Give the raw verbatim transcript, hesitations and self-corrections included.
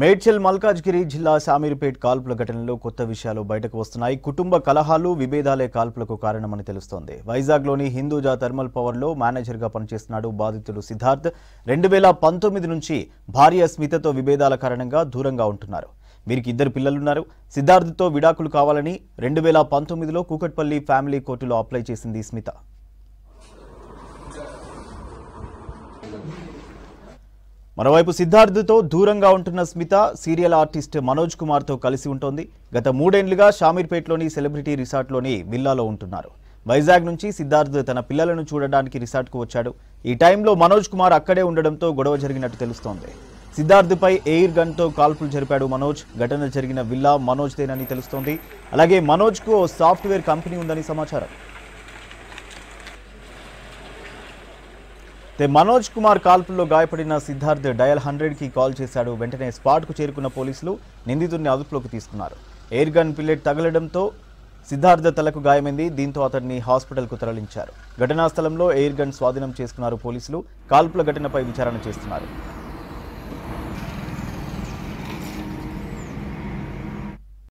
మేడ్చల్ మల్కాజ్గిరి జిల్లా సామీర్పేట్ కాల్పుల ఘటనలో కొత్త విషయాలు బయటకు వస్తున్నాయి. కుటుంబ కలహాలు విభేదాలే కాల్పులకు కారణమని తెలుస్తోంది. వైజాగ్లోని హిందూజా థర్మల్ పవర్లో మేనేజర్గా పనిచేస్తున్నాడు బాధితుడు సిద్ధార్థ్. రెండు వేల పంతొమ్మిది నుంచి భార్య స్మితతో విభేదాల కారణంగా దూరంగా ఉంటున్నారు. వీరికి ఇద్దరు పిల్లలున్నారు. సిద్ధార్థ్తో విడాకులు కావాలని రెండు వేల పంతొమ్మిదిలో కూకట్పల్లి ఫ్యామిలీ కోర్టులో అప్లై చేసింది స్మిత. మరోవైపు సిద్ధార్థ్తో దూరంగా ఉంటున్న స్మిత సీరియల్ ఆర్టిస్ట్ మనోజ్ కుమార్తో కలిసి ఉంటోంది. గత మూడేండ్లుగా షామీర్పేట్లోని సెలబ్రిటీ రిసార్ట్లోని విల్లాలో ఉంటున్నారు. వైజాగ్ నుంచి సిద్ధార్థ్ తన పిల్లలను చూడడానికి రిసార్ట్కు వచ్చాడు. ఈ టైంలో మనోజ్ కుమార్ అక్కడే ఉండడంతో గొడవ జరిగినట్టు తెలుస్తోంది. సిద్ధార్థ్పై ఎయిర్ గన్తో కాల్పులు జరిపాడు మనోజ్. ఘటన జరిగిన విల్లా మనోజ్దేనని తెలుస్తోంది. అలాగే మనోజ్కు ఓ సాఫ్ట్వేర్ కంపెనీ ఉందని సమాచారం. మనోజ్ కుమార్ కాల్పుల్లో గాయపడిన సిద్ధార్థ్ డయల్ హండ్రెడ్ కి కాల్ చేశాడు. వెంటనే స్పాట్ కు చేరుకున్న పోలీసులు నిందితుడిని అదుపులోకి తీసుకున్నారు. ఎయిర్ గన్ పిల్లెట్ తగలడంతో సిద్ధార్థ్ తలకు గాయమైంది. దీంతో అతన్ని హాస్పిటల్ కు తరలించారు. ఘటనా స్థలంలో ఎయిర్ గన్ స్వాధీనం చేసుకున్నారు పోలీసులు. కాల్పుల ఘటనపై విచారణ చేస్తున్నారు.